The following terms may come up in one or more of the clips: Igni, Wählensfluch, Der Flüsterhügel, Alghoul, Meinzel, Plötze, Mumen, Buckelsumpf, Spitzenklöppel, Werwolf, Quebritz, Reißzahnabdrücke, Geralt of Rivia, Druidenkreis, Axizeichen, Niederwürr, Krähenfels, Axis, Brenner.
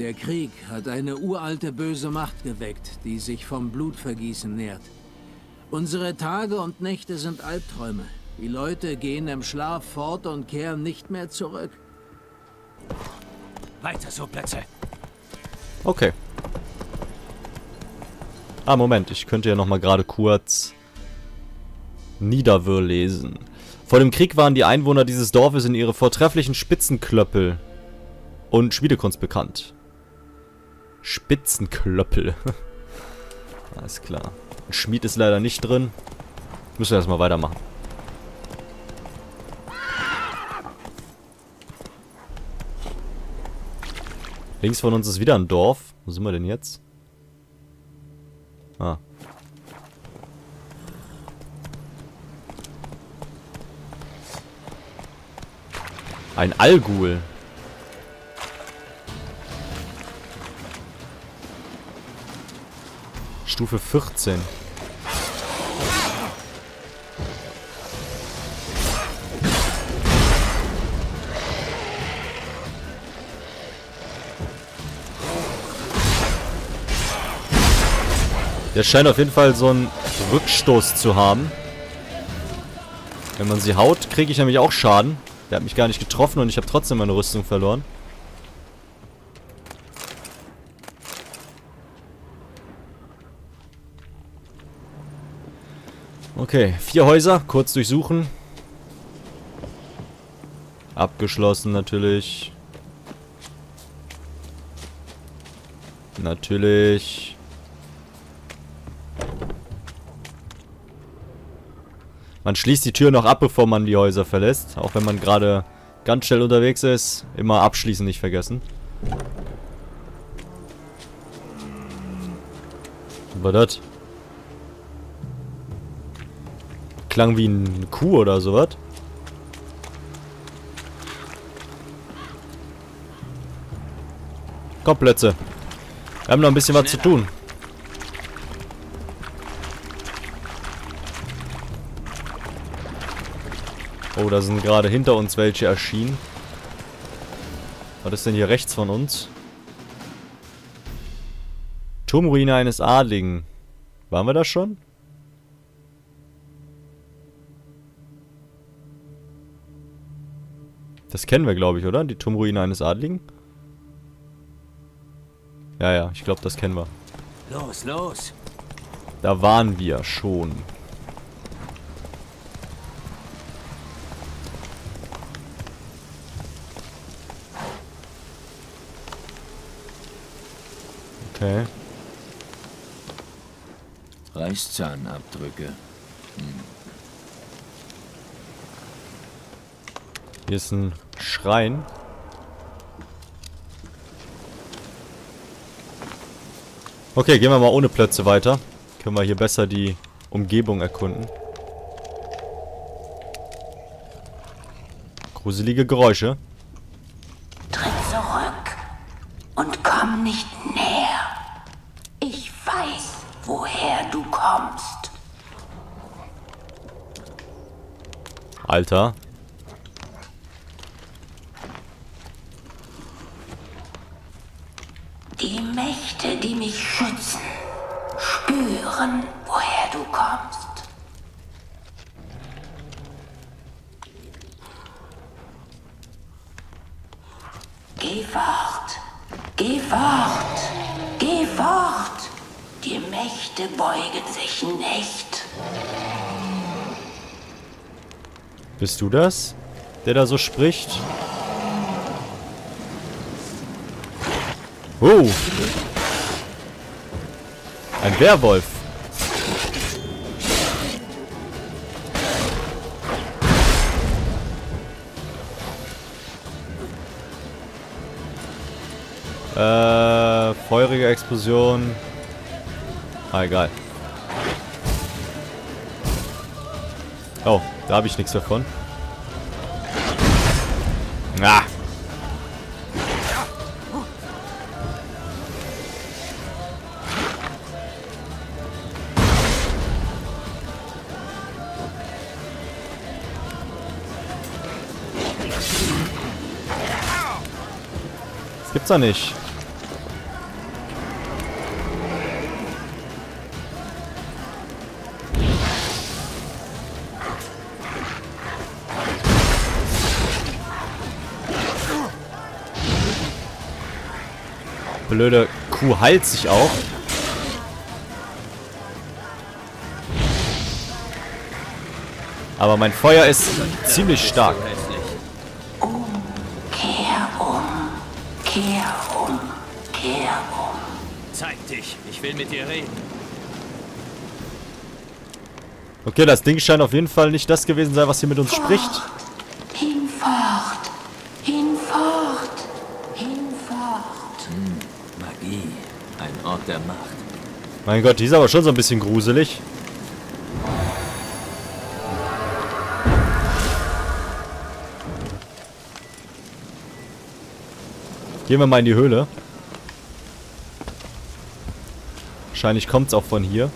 Der Krieg hat eine uralte böse Macht geweckt, die sich vom Blutvergießen nährt. Unsere Tage und Nächte sind Albträume. Die Leute gehen im Schlaf fort und kehren nicht mehr zurück. Weiter so, Plötze. Okay. Ah, Moment, ich könnte ja nochmal gerade kurz Niederwürr lesen. Vor dem Krieg waren die Einwohner dieses Dorfes in ihre vortrefflichen Spitzenklöppel und Schmiedekunst bekannt. Spitzenklöppel. Alles klar. Ein Schmied ist leider nicht drin. Müssen wir erstmal weitermachen. Links von uns ist wieder ein Dorf. Wo sind wir denn jetzt? Ah. Ein Alghoul. Stufe 14. Der scheint auf jeden Fall so einen Rückstoß zu haben. Wenn man sie haut, kriege ich nämlich auch Schaden. Der hat mich gar nicht getroffen und ich habe trotzdem meine Rüstung verloren. Okay, 4 Häuser, kurz durchsuchen. Abgeschlossen natürlich. Natürlich. Man schließt die Tür noch ab, bevor man die Häuser verlässt. Auch wenn man gerade ganz schnell unterwegs ist. Immer abschließen nicht vergessen. Was war das? Klang wie eine Kuh oder sowas. Komm, Plötze. Wir haben noch ein bisschen was zu tun. Oh, da sind gerade hinter uns welche erschienen. Was ist denn hier rechts von uns? Turmruine eines Adligen. Waren wir da schon? Das kennen wir, glaube ich, oder? Die Turmruine eines Adligen. Ja, ja, ich glaube, das kennen wir. Los, los! Da waren wir schon. Okay. Reißzahnabdrücke. Hier ist ein Schrein. Okay, gehen wir mal ohne Plötze weiter. Können wir hier besser die Umgebung erkunden. Gruselige Geräusche. Tritt zurück und komm nicht näher. Ich weiß, woher du kommst. Alter. Die Mächte, die mich schützen, spüren, woher du kommst. Geh fort, geh fort, geh fort. Die Mächte beugen sich nicht. Bist du das, der da so spricht? Oh! Ein Werwolf! Feurige Explosion. Ah, egal. Oh, da habe ich nichts davon. Ah! Gibt's da nicht. blöde Kuh heilt sich auch. Aber mein Feuer ist ziemlich stark. Kehr um. Zeig dich, ich will mit dir reden. Okay, das Ding scheint auf jeden Fall nicht das gewesen sein, was hier mit uns spricht. Hinfort. Magie, ein Ort der Macht. Mein Gott, die ist aber schon so ein bisschen gruselig. Gehen wir mal in die Höhle. Wahrscheinlich kommt es auch von hier.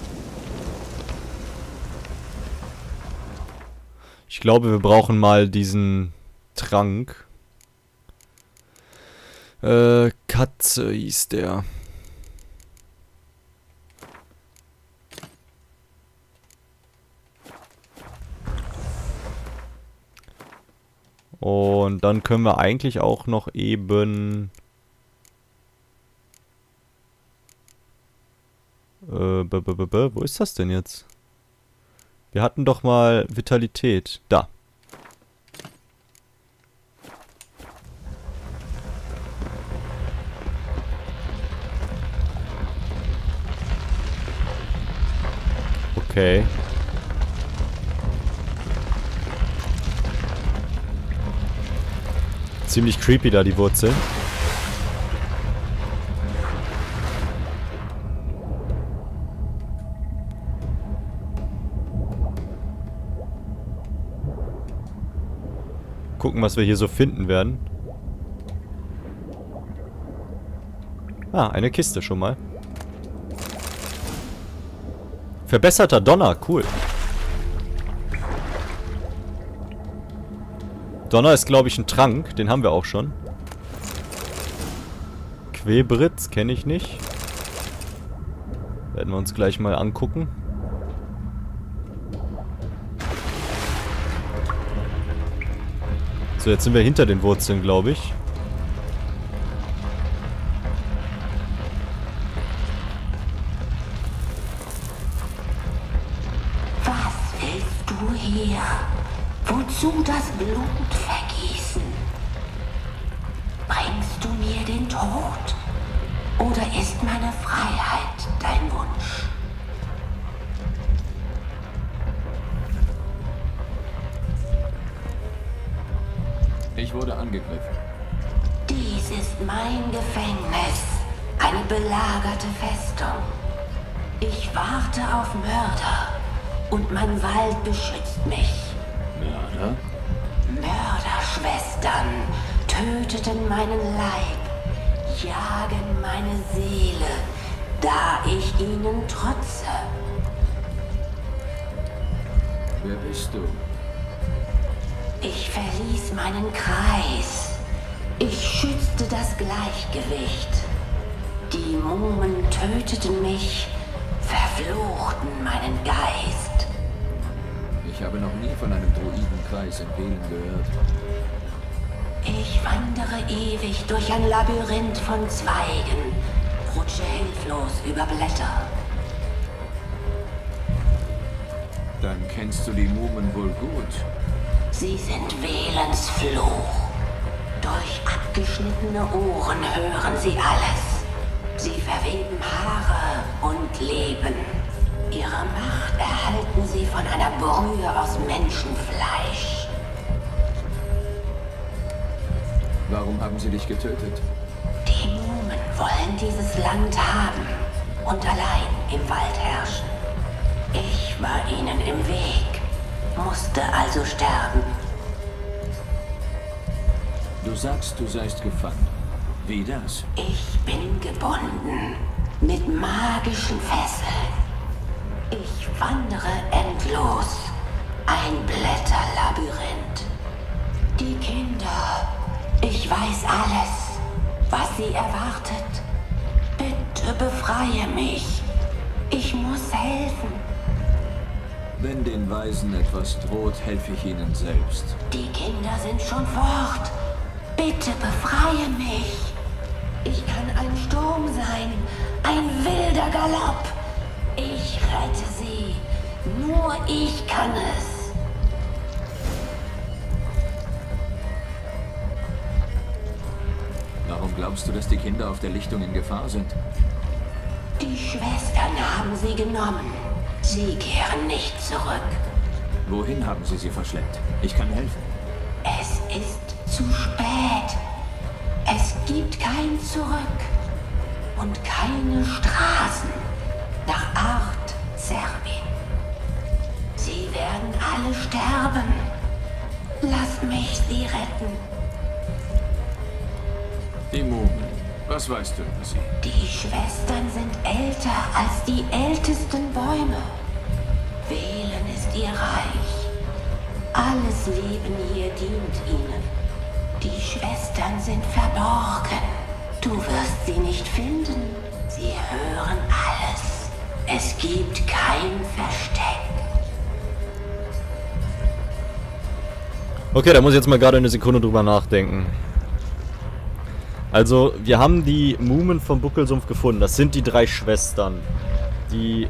Ich glaube, wir brauchen mal diesen Trank. Katze hieß der. Und dann können wir eigentlich auch noch eben... Wo ist das denn jetzt? Wir hatten doch mal Vitalität. Da. Okay. Ziemlich creepy da die Wurzel. Gucken, was wir hier so finden werden. Ah, eine Kiste schon mal. Verbesserter Donner, cool. Donner ist, glaube ich, ein Trank. Den haben wir auch schon. Quebritz kenne ich nicht. Werden wir uns gleich mal angucken. So, jetzt sind wir hinter den Wurzeln, glaube ich. Was willst du hier? Wozu das Blut vergießen? Bringst du mir den Tod? Oder ist meine Freiheit dein Wunsch? Ich wurde angegriffen. Dies ist mein Gefängnis. Eine belagerte Festung. Ich warte auf Mörder. Und mein Wald beschützt mich. Mörder? Mörderschwestern töteten meinen Leib. Jagen meine Seele. Da ich ihnen trotze. Wer bist du? Ich verließ meinen Kreis. Ich schützte das Gleichgewicht. Die Mumen töteten mich, verfluchten meinen Geist. Ich habe noch nie von einem Druidenkreis in Wählen gehört. Ich wandere ewig durch ein Labyrinth von Zweigen, rutsche hilflos über Blätter. Dann kennst du die Mumen wohl gut. Sie sind Wählensfluch. Durch abgeschnittene Ohren hören sie alles. Sie verweben Haare und Leben. Ihre Macht erhalten sie von einer Brühe aus Menschenfleisch. Warum haben sie dich getötet? Die Mumen wollen dieses Land haben und allein im Wald herrschen. Ich war ihnen im Weg. Musste also sterben. Du sagst, du seist gefangen. Wie das? Ich bin gebunden. Mit magischen Fesseln. Ich wandere endlos. Ein Blätterlabyrinth. Die Kinder. Ich weiß alles, was sie erwartet. Bitte befreie mich. Ich muss helfen. Wenn den Weisen etwas droht, helfe ich ihnen selbst. Die Kinder sind schon fort. Bitte befreie mich. Ich kann ein Sturm sein, ein wilder Galopp. Ich rette sie, nur ich kann es. Warum glaubst du, dass die Kinder auf der Lichtung in Gefahr sind? Die Schwestern haben sie genommen. Sie kehren nicht zurück. Wohin haben sie sie verschleppt? Ich kann helfen. Es ist zu spät. Es gibt kein Zurück und keine Straßen nach Art Serbien. Sie werden alle sterben. Lass mich sie retten. Die Mumen, was weißt du über sie? Die Schwestern sind älter als die ältesten Bäume. Wählen ist ihr Reich. Alles Leben hier dient ihnen. Die Schwestern sind verborgen. Du wirst sie nicht finden. Sie hören alles. Es gibt kein Versteck. Okay, da muss ich jetzt mal gerade eine Sekunde drüber nachdenken. Also, wir haben die Mumen vom Buckelsumpf gefunden. Das sind die drei Schwestern. Die...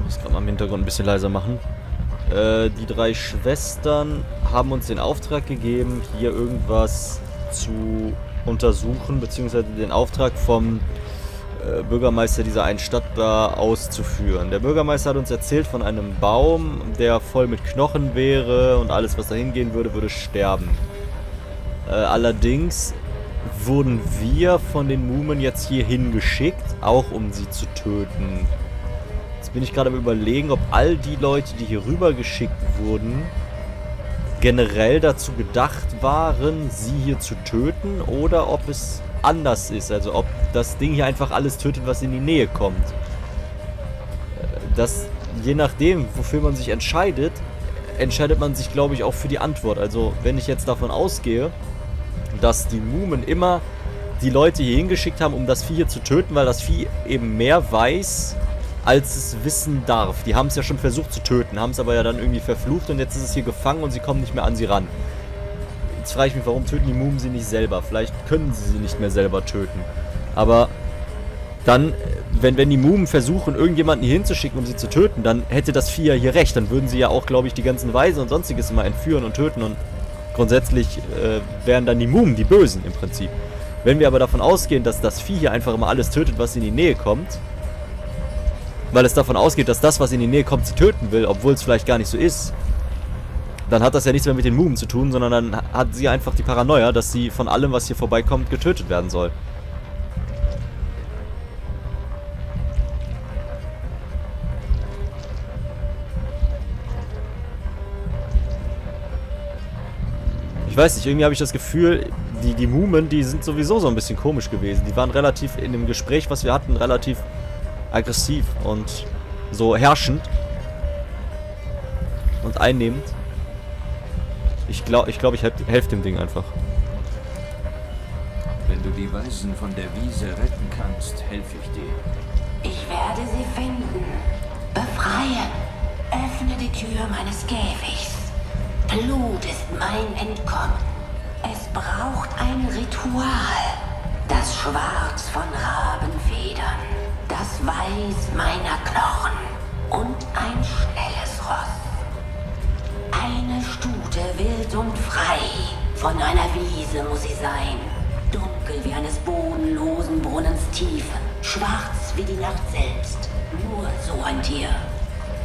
Ich muss gerade mal im Hintergrund ein bisschen leiser machen. Die drei Schwestern haben uns den Auftrag gegeben, hier irgendwas zu untersuchen, beziehungsweise den Auftrag vom Bürgermeister dieser einen Stadt da auszuführen. Der Bürgermeister hat uns erzählt von einem Baum, der voll mit Knochen wäre und alles, was da hingehen würde, würde sterben. Allerdings wurden wir von den Mumen jetzt hierhin geschickt, auch um sie zu töten. Bin ich gerade am Überlegen, ob all die Leute, die hier rüber geschickt wurden, generell dazu gedacht waren, sie hier zu töten oder ob es anders ist. Also ob das Ding hier einfach alles tötet, was in die Nähe kommt. Das, je nachdem, wofür man sich entscheidet, entscheidet man sich, glaube ich, auch für die Antwort. Also wenn ich jetzt davon ausgehe, dass die Mumen immer die Leute hier hingeschickt haben, um das Vieh hier zu töten, weil das Vieh eben mehr weiß... als es wissen darf. Die haben es ja schon versucht zu töten, haben es aber ja dann irgendwie verflucht und jetzt ist es hier gefangen und sie kommen nicht mehr an sie ran. Jetzt frage ich mich, warum töten die Mumen sie nicht selber? Vielleicht können sie nicht mehr selber töten. Aber dann, wenn die Mumen versuchen, irgendjemanden hier hinzuschicken, um sie zu töten, dann hätte das Vieh ja hier recht. Dann würden sie ja auch, glaube ich, die ganzen Weisen und sonstiges immer entführen und töten und grundsätzlich wären dann die Mumen die Bösen im Prinzip. Wenn wir aber davon ausgehen, dass das Vieh hier einfach immer alles tötet, was in die Nähe kommt, weil es davon ausgeht, dass das, was in die Nähe kommt, sie töten will, obwohl es vielleicht gar nicht so ist, dann hat das ja nichts mehr mit den Mumen zu tun, sondern dann hat sie einfach die Paranoia, dass sie von allem, was hier vorbeikommt, getötet werden soll. Ich weiß nicht, irgendwie habe ich das Gefühl, die Mumen, die sind sowieso so ein bisschen komisch gewesen. Die waren relativ, in dem Gespräch, was wir hatten, relativ... aggressiv und so herrschend und einnehmend. Ich glaube, ich helfe dem Ding einfach. Wenn du die Weisen von der Wiese retten kannst, helfe ich dir. Ich werde sie finden, befreien, öffne die Tür meines Käfigs. Blut ist mein Entkommen. Es braucht ein Ritual, das Schwarz von Rabenfedern. Das Weiß meiner Knochen und ein schnelles Ross. Eine Stute wild und frei, von einer Wiese muss sie sein. Dunkel wie eines bodenlosen Brunnens Tiefe, schwarz wie die Nacht selbst. Nur so ein Tier.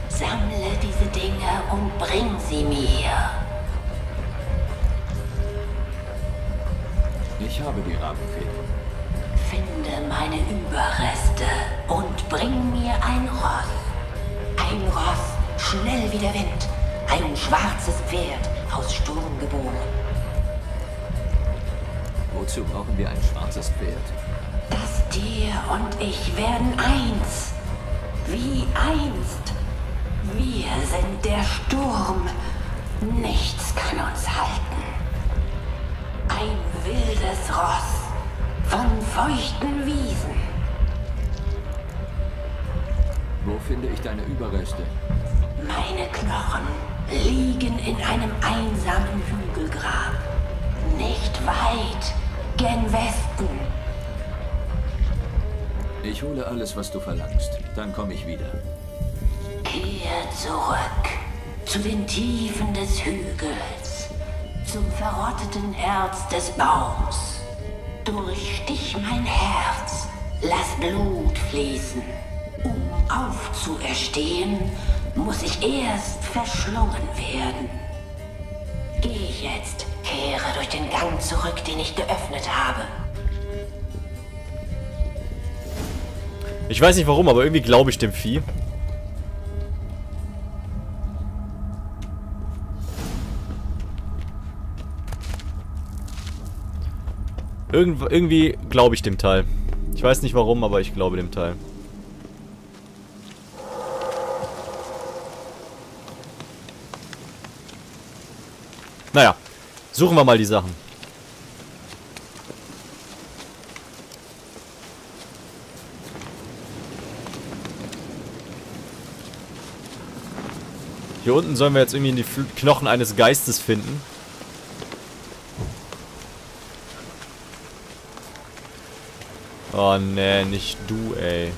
Sammle diese Dinge und bring sie mir. Ich habe die Rabenfedern. Finde meine Überreste und bring mir ein Ross. Ein Ross, schnell wie der Wind. Ein schwarzes Pferd, aus Sturm geboren. Wozu brauchen wir ein schwarzes Pferd? Das Tier und ich werden eins. Wie einst. Wir sind der Sturm. Nichts kann uns halten. Ein wildes Ross. Von feuchten Wiesen. Wo finde ich deine Überreste? Meine Knochen liegen in einem einsamen Hügelgrab. Nicht weit, gen Westen. Ich hole alles, was du verlangst. Dann komme ich wieder. Kehr zurück zu den Tiefen des Hügels, zum verrotteten Erz des Baums. Durchstich mein Herz, lass Blut fließen. Um aufzuerstehen, muss ich erst verschlungen werden. Geh jetzt, kehre durch den Gang zurück, den ich geöffnet habe. Ich weiß nicht warum, aber irgendwie glaube ich dem Vieh. Irgendwie glaube ich dem Teil. Ich weiß nicht warum, aber ich glaube dem Teil. Naja, suchen wir mal die Sachen. Hier unten sollen wir jetzt irgendwie die Knochen eines Geistes finden. Oh ne, nicht du, ey.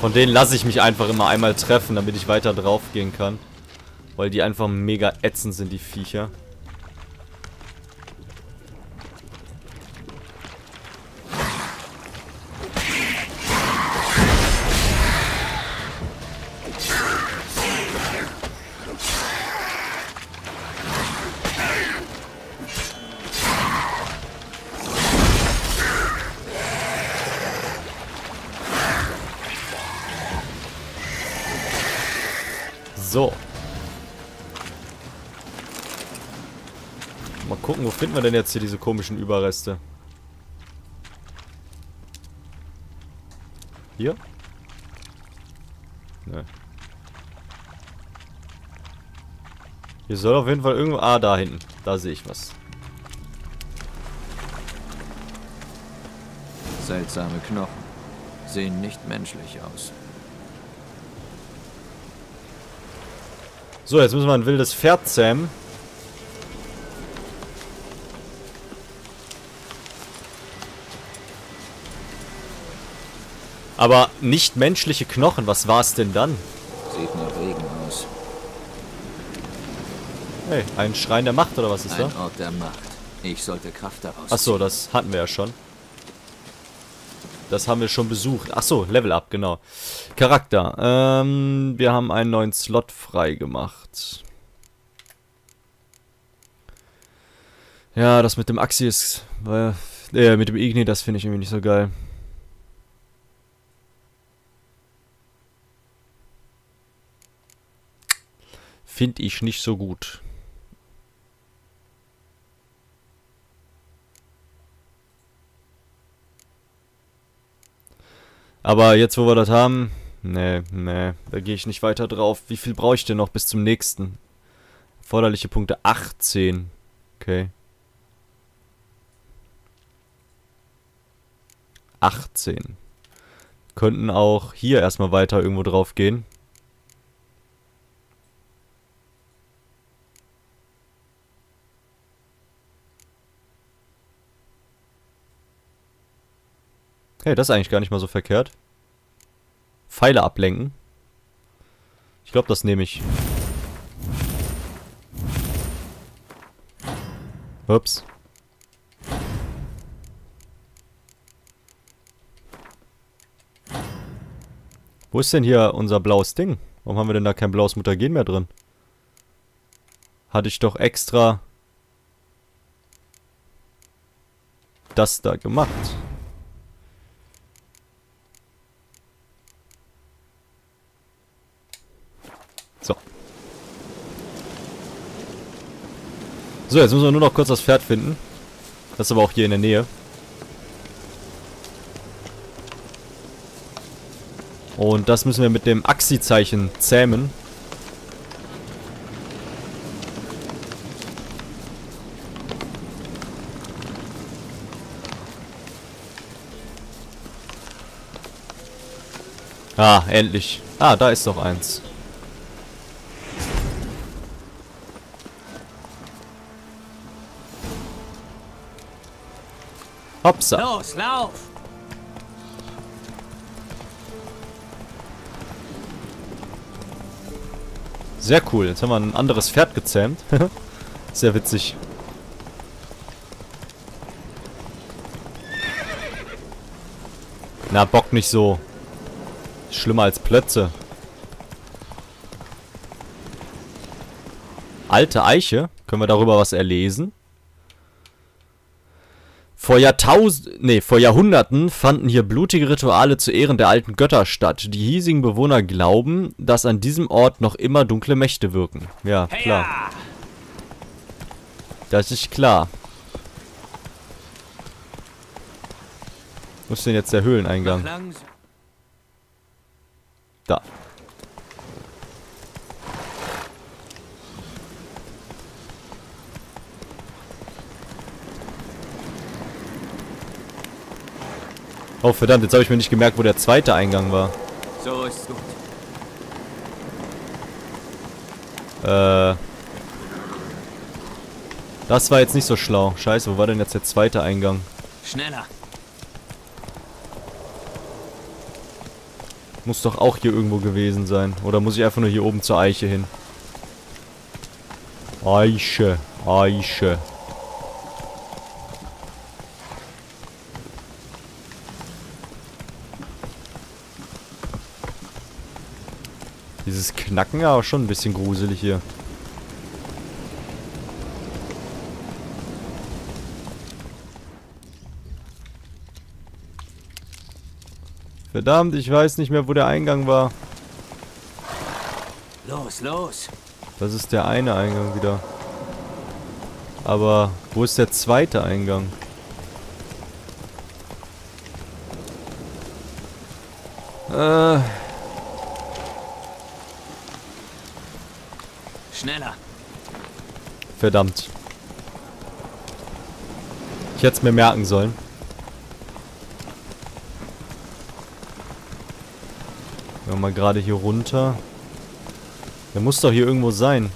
Von denen lasse ich mich einfach immer einmal treffen, damit ich weiter drauf gehen kann. Weil die einfach mega ätzend sind, die Viecher. So. Mal gucken, wo finden wir denn jetzt hier diese komischen Überreste? Hier? Ne. Hier soll auf jeden Fall irgendwo... Ah, da hinten. Da sehe ich was. Seltsame Knochen. Sehen nicht menschlich aus. So, jetzt müssen wir ein wildes Pferd zähmen. Aber nicht menschliche Knochen, was war es denn dann? Sieht nach Regen aus. Hey, ein Schrein der Macht oder was ist da? Ein Ort der Macht. Ich sollte Kraft daraus. Achso, das hatten wir ja schon. Das haben wir schon besucht. Achso, Level Up, genau. Charakter. Wir haben einen neuen Slot frei gemacht. Ja, das mit dem Axis, mit dem Igni, das finde ich irgendwie nicht so geil. Finde ich nicht so gut. Aber jetzt, wo wir das haben... Nee, da gehe ich nicht weiter drauf. Wie viel brauche ich denn noch bis zum nächsten? Erforderliche Punkte 18. Okay. 18. Könnten auch hier erstmal weiter irgendwo drauf gehen. Hey, das ist eigentlich gar nicht mal so verkehrt. Pfeile ablenken. Ich glaube, das nehme ich. Ups. Wo ist denn hier unser blaues Ding? Warum haben wir denn da kein blaues Muttergen mehr drin? Hatte ich doch extra das da gemacht. So, jetzt müssen wir nur noch kurz das Pferd finden. Das ist aber auch hier in der Nähe. Und das müssen wir mit dem Axizeichen zähmen. Ah, endlich. Ah, da ist noch eins. Hopsa. Los, lauf! Sehr cool. Jetzt haben wir ein anderes Pferd gezähmt. Sehr witzig. Na, bock nicht so. Schlimmer als Plötze. Alte Eiche. Können wir darüber was erlesen? Vor Jahrhunderten fanden hier blutige Rituale zu Ehren der alten Götter statt. Die hiesigen Bewohner glauben, dass an diesem Ort noch immer dunkle Mächte wirken. Ja, klar. Das ist klar. Wo ist denn jetzt der Höhleneingang? Da. Oh verdammt, jetzt habe ich mir nicht gemerkt, wo der zweite Eingang war. So ist gut. Das war jetzt nicht so schlau. Scheiße, wo war denn jetzt der zweite Eingang? Schneller. Muss doch auch hier irgendwo gewesen sein. Oder muss ich einfach nur hier oben zur Eiche hin? Eiche, Eiche. Dieses Knacken, aber schon ein bisschen gruselig hier. Verdammt, ich weiß nicht mehr, wo der Eingang war. Los, los! Das ist der eine Eingang wieder. Aber wo ist der zweite Eingang? Schneller. Verdammt. Ich hätte es mir merken sollen. Gehen wir mal gerade hier runter. Der muss doch hier irgendwo sein.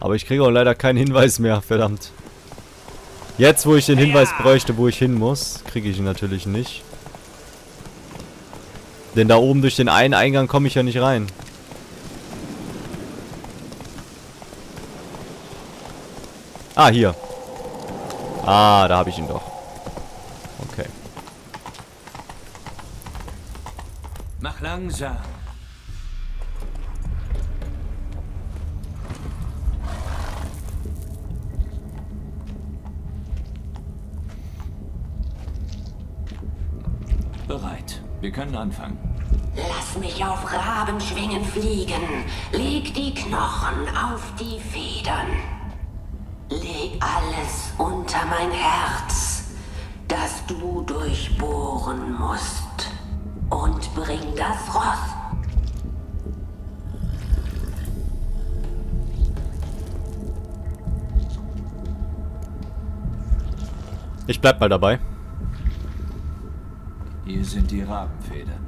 Aber ich kriege auch leider keinen Hinweis mehr, verdammt. Jetzt, wo ich den Hinweis bräuchte, wo ich hin muss, kriege ich ihn natürlich nicht. Denn da oben durch den einen Eingang komme ich ja nicht rein. Ah, hier. Ah, da habe ich ihn doch. Okay. Mach langsam. Bereit. Wir können anfangen. Lass mich auf Rabenschwingen fliegen. Leg die Knochen auf die Federn. Leg alles unter mein Herz, das du durchbohren musst. Und bring das Ross. Ich bleib mal dabei. Hier sind die Rabenfedern.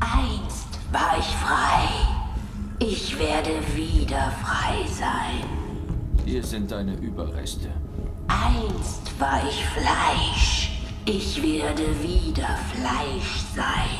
Einst war ich frei. Ich werde wieder frei sein. Hier sind deine Überreste. Einst war ich Fleisch. Ich werde wieder Fleisch sein.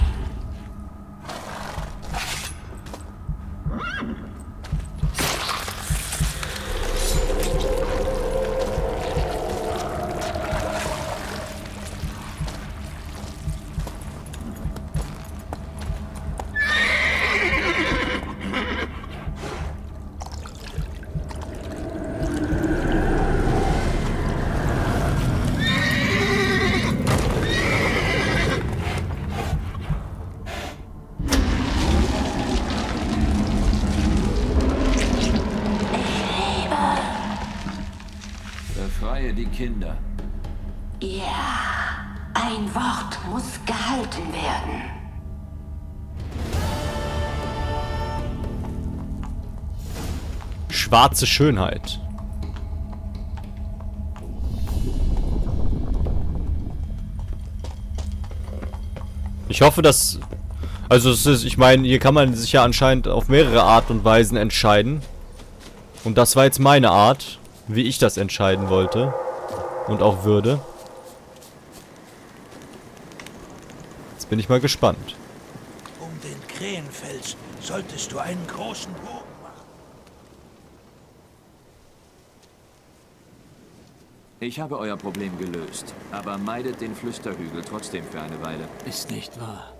Kinder. Ja, ein Wort muss gehalten werden. Schwarze Schönheit. Ich hoffe, dass... Also es ist, ich meine, hier kann man sich ja anscheinend auf mehrere Art und Weisen entscheiden. Und das war jetzt meine Art, wie ich das entscheiden wollte. Und auch würde. Jetzt bin ich mal gespannt. Um den Krähenfels solltest du einen großen Bogen machen. Ich habe euer Problem gelöst, aber meidet den Flüsterhügel trotzdem für eine Weile. Ist nicht wahr.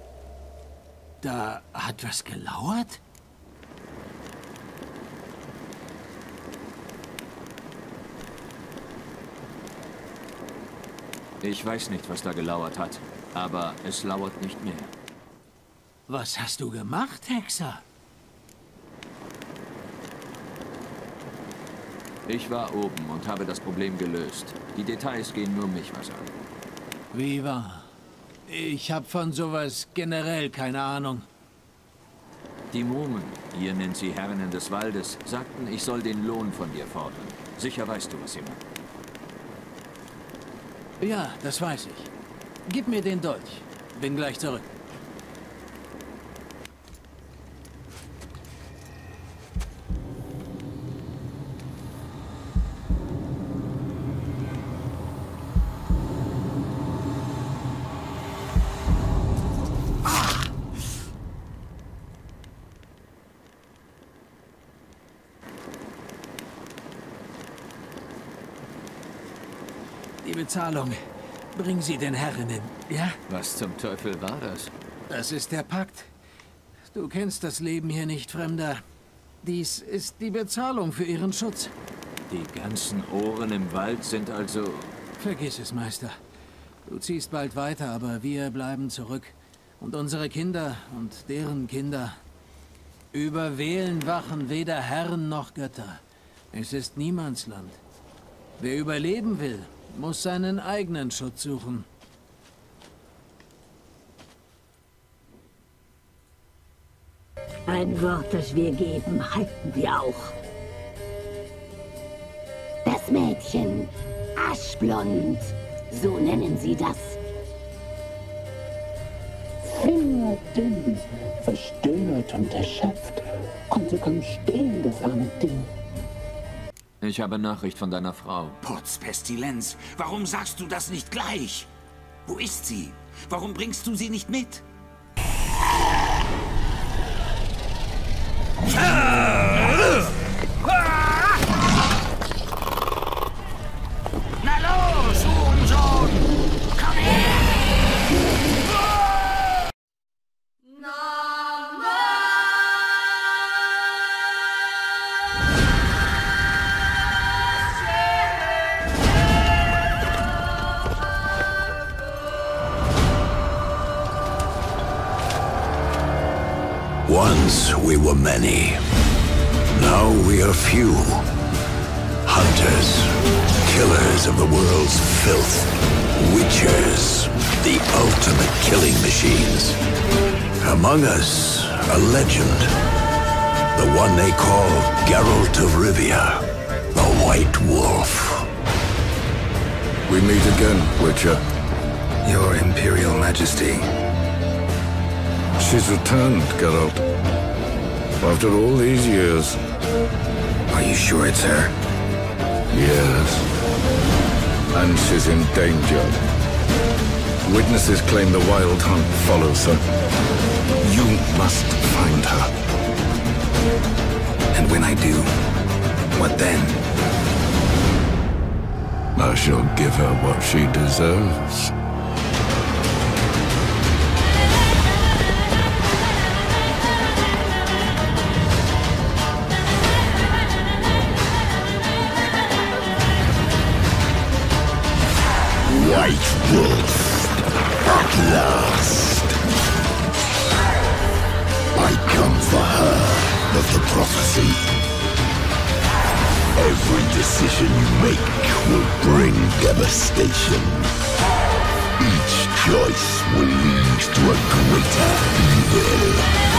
Da hat was gelauert? Ich weiß nicht, was da gelauert hat, aber es lauert nicht mehr. Was hast du gemacht, Hexer? Ich war oben und habe das Problem gelöst. Die Details gehen nur mich was an. Wie war? Ich habe von sowas generell keine Ahnung. Die Mumen, ihr nennt sie Herren des Waldes, sagten, ich soll den Lohn von dir fordern. Sicher weißt du, was sie machen. Ja, das weiß ich. Gib mir den Dolch. Bin gleich zurück. Die Bezahlung. Bring sie den Herren hin, ja? Was zum Teufel war das? Das ist der Pakt. Du kennst das Leben hier nicht, Fremder. Dies ist die Bezahlung für ihren Schutz. Die ganzen Ohren im Wald sind also... Vergiss es, Meister. Du ziehst bald weiter, aber wir bleiben zurück. Und unsere Kinder und deren Kinder. Über Wählen wachen weder Herren noch Götter. Es ist Niemandsland. Wer überleben will, muss seinen eigenen Schutz suchen. Ein Wort, das wir geben, halten wir auch. Das Mädchen, aschblond, so nennen sie das. Fingerdünn, verstört und erschöpft, und so kommt stehen, das arme Ding. Ich habe Nachricht von deiner Frau. Potzpestilenz, warum sagst du das nicht gleich? Wo ist sie? Warum bringst du sie nicht mit? Na los, Hurensohn! Komm her! Once we were many, now we are few. Hunters, killers of the world's filth, witchers, the ultimate killing machines. Among us, a legend, the one they call Geralt of Rivia, the White Wolf. We meet again, Witcher. Your Imperial Majesty. She's returned, Geralt. After all these years. Are you sure it's her? Yes. And she's in danger. Witnesses claim the wild hunt follows her. You must find her. And when I do, what then? I shall give her what she deserves. White Wolf, at last. I come for her of the prophecy. Every decision you make will bring devastation. Each choice will lead to a greater evil.